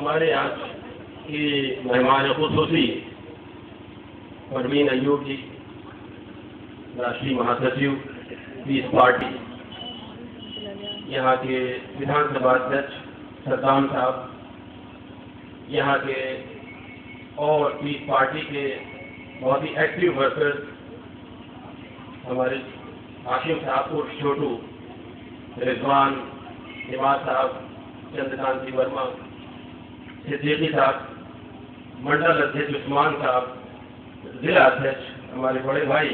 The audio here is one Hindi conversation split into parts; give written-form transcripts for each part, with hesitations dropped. हमारे आज की मेहमान खुसूसी परवीन अयूब जी, राष्ट्रीय महासचिव पीस पार्टी, यहाँ के विधानसभा अध्यक्ष सरदार साहब, यहाँ के और पीस पार्टी के बहुत ही एक्टिव वर्कर्स हमारे आशिम साहब और छोटू, रिजवान, निवास साहब, चंद्रकांति वर्मा, सिद्दीकी साहब, मंडल अध्यक्ष उस्मान साहब, जिला अध्यक्ष हमारे बड़े भाई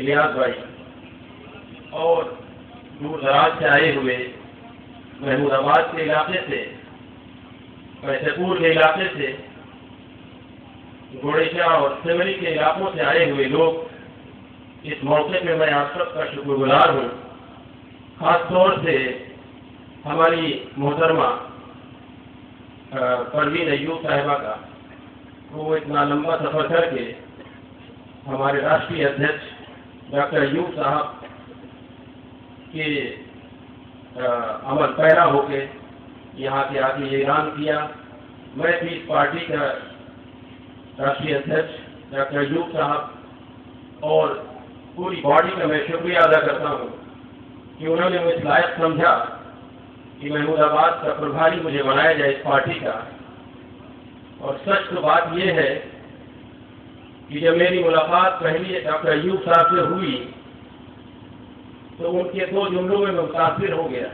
इलियास भाई और दूर दराज से आए हुए महमूदाबाद के इलाके से, मैथपुर के इलाके से, गोड़िया और सिमरी के इलाकों से आए हुए लोग, इस मौके में मैं आप सबका शुक्रगुजार हूँ। खासतौर से हमारी मोहतरमा परवीन अयूब साहिबा का, वो इतना लंबा सफ़र करके हमारे राष्ट्रीय अध्यक्ष डॉक्टर अयूब साहब के अमल पैरा होके यहाँ के आगे ये ऐलान किया। मैं पीस पार्टी का राष्ट्रीय अध्यक्ष डॉक्टर अयूब साहब और पूरी बॉडी का मैं शुक्रिया अदा करता हूँ कि उन्होंने मुझे लायक समझा कि महमूदाबाद का प्रभारी मुझे बनाया जाए इस पार्टी का। और सच तो बात यह है कि जब मेरी मुलाकात पहली डॉक्टर अयूब साहब से हुई तो उनके दो जुमलों में मुतासिर हो गया।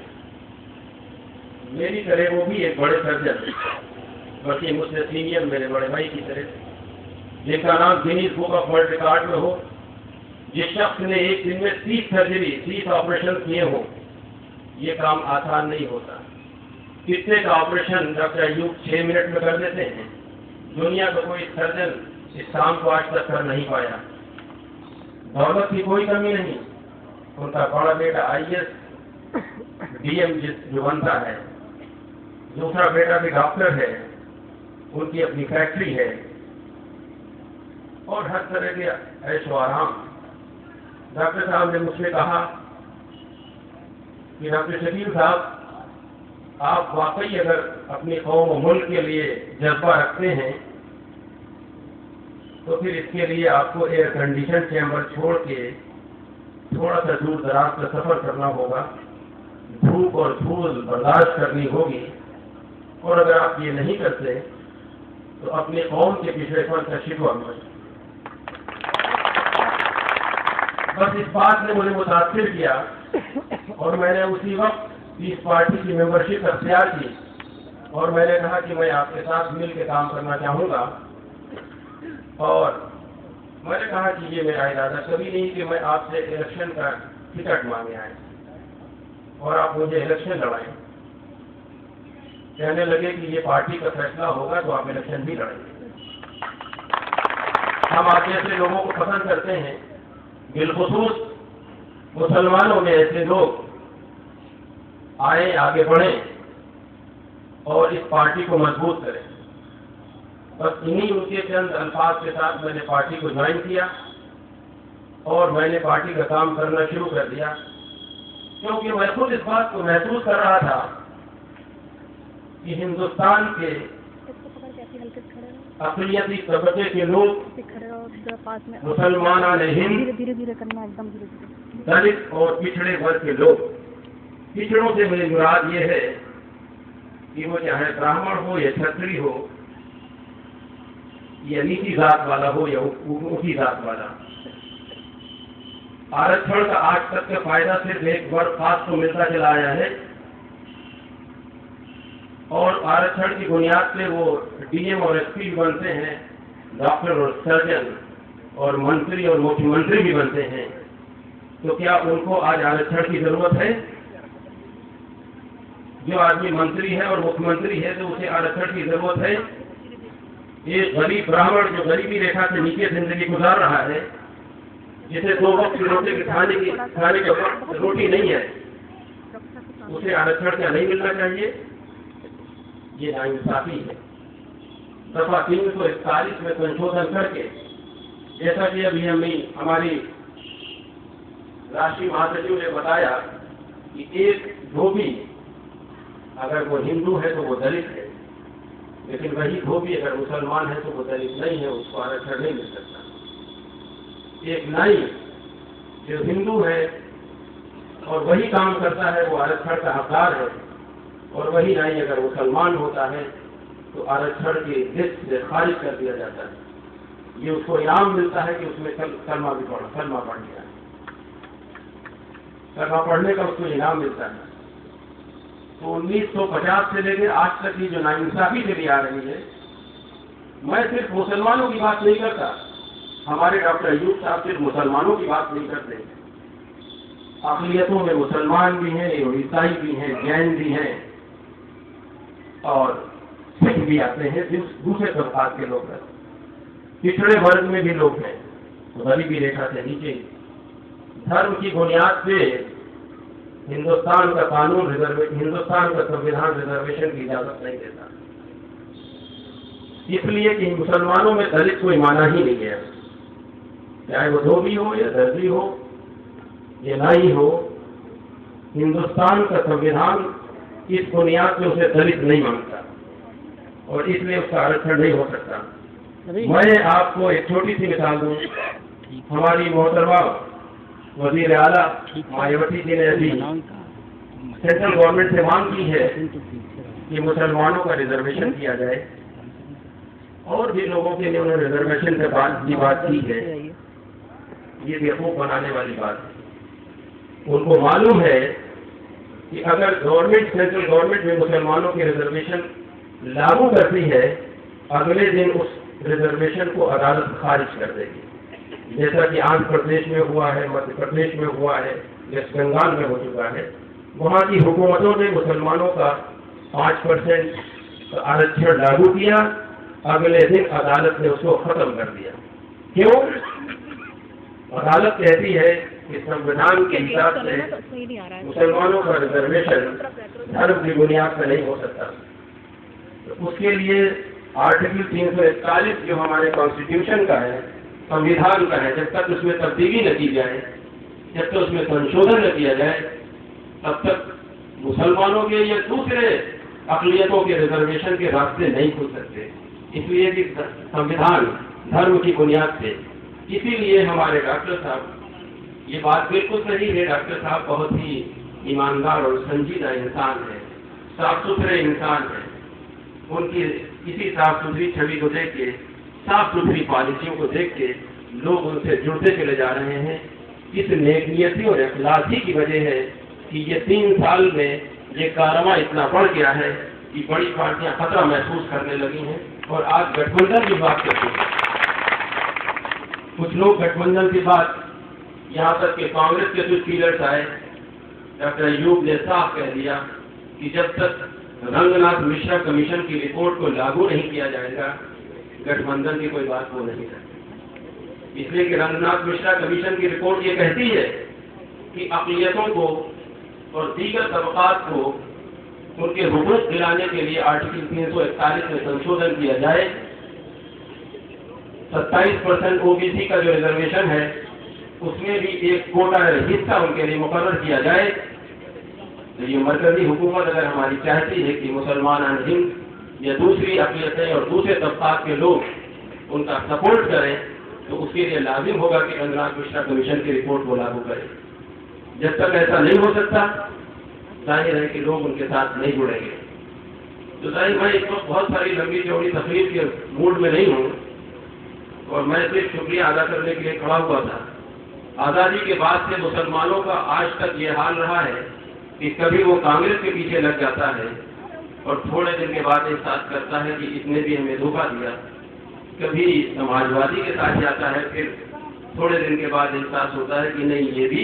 मेरी तरह वो भी एक बड़े सर्जन, बल्कि मुझसे सीनियर मेरे बड़े भाई की तरह, जिनका नाम Dinesh book of world record में हो, जिस शख्स ने एक दिन में 30 ऑपरेशन किए हों, ये काम आसान नहीं होता। कितने का ऑपरेशन डॉक्टर अयूब 6 मिनट में कर देते हैं। दुनिया का कोई सर्जन इस काम को आज तक कर नहीं पाया। दौलत की कोई कमी नहीं, उनका बड़ा बेटा IAS DM जो बनता है, दूसरा बेटा भी डॉक्टर है, उनकी अपनी फैक्ट्री है और हर तरह के ऐशो आराम। डॉक्टर साहब ने मुझसे कहा कि डॉक्टर शकील साहब, आप वाकई अगर अपनी कौम और मुल्क के लिए जज्बा रखते हैं तो फिर इसके लिए आपको एयर कंडीशन चैम्बर छोड़ के थोड़ा सा दूर दराज का सफ़र करना होगा, धूप और धूल बर्दाश्त करनी होगी, और अगर आप ये नहीं करते तो अपनी कौम के पिछड़ेपन का शिकवा मत। बस इस बात ने मुझे मुतासिर किया और मैंने उसी वक्त पीस पार्टी की मेंबरशिप अख्तियार की और मैंने कहा कि मैं आपके साथ मिल के काम करना चाहूँगा। और मैंने कहा कि ये मेरा इरादा कभी नहीं कि मैं आपसे इलेक्शन का टिकट मांगे आए और आप मुझे इलेक्शन लड़ाएं। कहने लगे कि ये पार्टी का फैसला होगा तो आप इलेक्शन भी लड़ेंगे। हम आप जैसे लोगों को पसंद करते हैं, बिलखुसूस मुसलमानों में ऐसे लोग आए, आगे बढ़ें और इस पार्टी को मजबूत करें। बस इन्हीं उनके चंद अल्फाज के साथ मैंने पार्टी को ज्वाइन किया और मैंने पार्टी का काम करना शुरू कर दिया, क्योंकि मैं खुद इस बात को महसूस कर रहा था कि हिंदुस्तान के अक़लियती तबके के लोग, मुसलमान हिंद, दलित और पिछड़े वर्ग के लोग, पिछड़ों से मेरी मुराद ये है कि वो चाहे ब्राह्मण हो या क्षत्रिय हो या नीची जात वाला हो या ऊँची जात वाला, आरक्षण का आज तक का फायदा सिर्फ एक वर्ग खास को मिलता चला आया है और आरक्षण की बुनियाद पे वो DM और SP भी बनते हैं, डॉक्टर और सर्जन और मंत्री और मुख्यमंत्री भी बनते हैं। तो क्या उनको आज आरक्षण की जरूरत है? जो आदमी मंत्री है और मुख्यमंत्री है तो उसे आरक्षण की जरूरत है? ये गरीब ब्राह्मण जो गरीबी रेखा से नीचे जिंदगी गुजार रहा है, जिसे 2 वक्त रोटी खाने का रोटी नहीं है, उसे आरक्षण क्या नहीं मिलना चाहिए? ये नाइंसाफी है। दफा 341 में संशोधन करके, जैसा कि अभी हमारी राष्ट्रीय महासचिव ने बताया कि एक धोबी अगर वो हिंदू है तो वो दलित है, लेकिन वही धोबी अगर मुसलमान है तो मुतलिक नहीं है, उसको आरक्षण नहीं मिल सकता। एक नाई जो हिंदू है और वही काम करता है वो आरक्षण का हकदार है, और वही नाई अगर मुसलमान होता है तो आरक्षण के देश से खारिज कर दिया जाता है। ये उसको इनाम मिलता है कि उसमें कलमा पढ़ लिया, कलमा पढ़ने का उसको इनाम मिलता है। तो 1950 से लेकर आज तक ये जो नाइंसाफी चली आ रही है, मैं सिर्फ मुसलमानों की बात नहीं करता, हमारे डॉक्टर अयूब साहब सिर्फ मुसलमानों की बात नहीं करते, अकलियतों में मुसलमान भी हैं, ईसाई भी हैं, जैन भी हैं और सिख भी आते हैं, दूसरे तबकात के लोग हैं, पिछड़े वर्ग में भी लोग हैं, गरीबी रेखा से नीचे। धर्म की बुनियाद पे हिंदुस्तान का कानून हिंदुस्तान का संविधान रिजर्वेशन की इजाजत नहीं देता, इसलिए कि मुसलमानों में दलित कोई माना ही नहीं गया, चाहे वो धोबी हो या दर्जी हो या नाई हो। हिंदुस्तान का संविधान इस बुनियाद में उसे दलित नहीं मानता और इसलिए उसका आरक्षण नहीं हो सकता। मैं आपको एक छोटी सी मिसाल दूँ, हमारी मोहतरमा वजीर आला मायावती जी ने अभी सेंट्रल गवर्नमेंट से मांग की है कि मुसलमानों का रिजर्वेशन किया जाए, और भी लोगों के लिए उन्होंने रिजर्वेशन के बाद की बात की है। ये बेवकूफ बनाने वाली बात है। उनको मालूम है कि अगर गवर्नमेंट सेंट्रल गवर्नमेंट में मुसलमानों की रिजर्वेशन लागू करती है, अगले दिन उस रिजर्वेशन को अदालत खारिज कर देगी, जैसा कि आंध्र प्रदेश में हुआ है, मध्य प्रदेश में हुआ है, वेस्ट बंगाल में हो चुका है। वहाँ की हुकूमतों ने मुसलमानों का 5% आरक्षण लागू किया, अगले दिन अदालत ने उसको ख़त्म कर दिया। क्यों? अदालत कहती है कि संविधान के हिसाब से मुसलमानों का रिजर्वेशन धर्म की बुनियाद पर नहीं हो सकता। तो उसके लिए आर्टिकल 341 जो हमारे कॉन्स्टिट्यूशन का है, संविधान का है, जब तक उसमें तब्दीली न की जाए, जब तक उसमें संशोधन न किया जाए, तब तक मुसलमानों के या दूसरे अकलियतों के रिजर्वेशन के रास्ते नहीं खुल सकते, इसलिए कि संविधान धर्म की बुनियाद से। इसीलिए हमारे डॉक्टर साहब, ये बात बिल्कुल सही है, डॉक्टर साहब बहुत ही ईमानदार और संजीदा इंसान है, साफ सुथरे इंसान है। उनकी इसी साफ सुथरी छवि को देख के, साफ सुथरी पॉलिसियों को देख के लोग उनसे जुड़ते चले जा रहे हैं। इस नेकनीयती और अखलासी की वजह है कि ये 3 साल में ये कारवां इतना बढ़ गया है कि बड़ी पार्टियां खतरा महसूस करने लगी हैं और आज गठबंधन की बात करती हैं। कुछ लोग गठबंधन की बात, यहाँ तक कि कांग्रेस के कुछ लीडर्स आए, डॉक्टर अयूब ने साफ कह दिया कि जब तक रंगनाथ मिश्रा कमीशन की रिपोर्ट को लागू नहीं किया जाएगा, गठबंधन की कोई बात हो नहीं सकती। इसलिए कि रंगनाथ मिश्रा कमीशन की रिपोर्ट ये कहती है कि अकलियतों को और दीगर तबकात को उनके हुकूक दिलाने के लिए आर्टिकल 341 में संशोधन किया जाए। 27% ओबीसी का जो रिजर्वेशन है उसमें भी एक कोटा हिस्सा उनके लिए मुकर्रर किया जाए। तो ये मरकजी हुकूमत अगर हमारी चाहती है कि मुसलमान हिंद या दूसरी अकलियतें और दूसरे तबकात के लोग उनका सपोर्ट करें, तो उसके लिए लाजिम होगा कि रंगनाथ मिश्रा कमीशन की रिपोर्ट को लागू करें। जब तक ऐसा नहीं हो सकता, जाहिर है कि लोग उनके साथ नहीं जुड़ेंगे। तो जाहिर मैं इस वक्त बहुत सारी लंबी चौड़ी तकरीर के मूड में नहीं हूँ और मैं सिर्फ शुक्रिया अदा करने के लिए खड़ा हुआ था। आज़ादी के बाद से मुसलमानों का आज तक ये हाल रहा है कि कभी वो कांग्रेस के पीछे लग जाता है और थोड़े दिन के बाद एहसास करता है कि इसने भी हमें धोखा दिया, कभी समाजवादी के साथ जाता है, फिर थोड़े दिन के बाद एहसास होता है कि नहीं, ये भी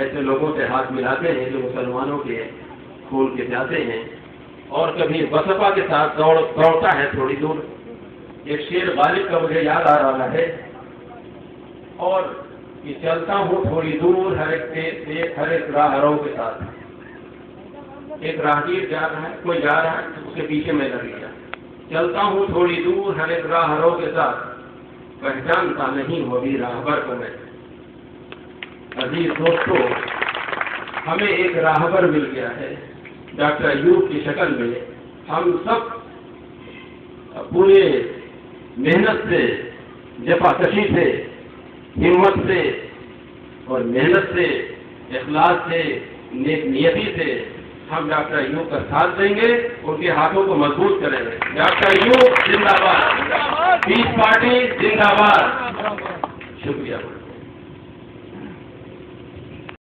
ऐसे लोगों से हाथ मिलाते हैं जो मुसलमानों के खून के जाते हैं। और कभी बसपा के साथ दौड़ता है थोड़ी दूर। एक शेर गालिब का मुझे याद आ रहा है, और ये चलता हूँ थोड़ी दूर हर एक राहरों के साथ। एक राहगीर जा रहा है, कोई जा रहा है, उसके पीछे मैं लग गया। चलता हूँ थोड़ी दूर हर एक राहरों के साथ, पहचानता नहीं होगी राहबर को मैं। अजीज दोस्तों, हमें एक राहबर मिल गया है डॉक्टर अयूब की शक्ल में। हम सब पूरे मेहनत से, जपाकशी से, हिम्मत से और मेहनत से, इखलास से, नेकनियती से हम डॉक्टर अय्यूब का साथ देंगे, उनके हाथों को मजबूत करेंगे। डॉक्टर अय्यूब जिंदाबाद, पीस पार्टी जिंदाबाद। शुक्रिया।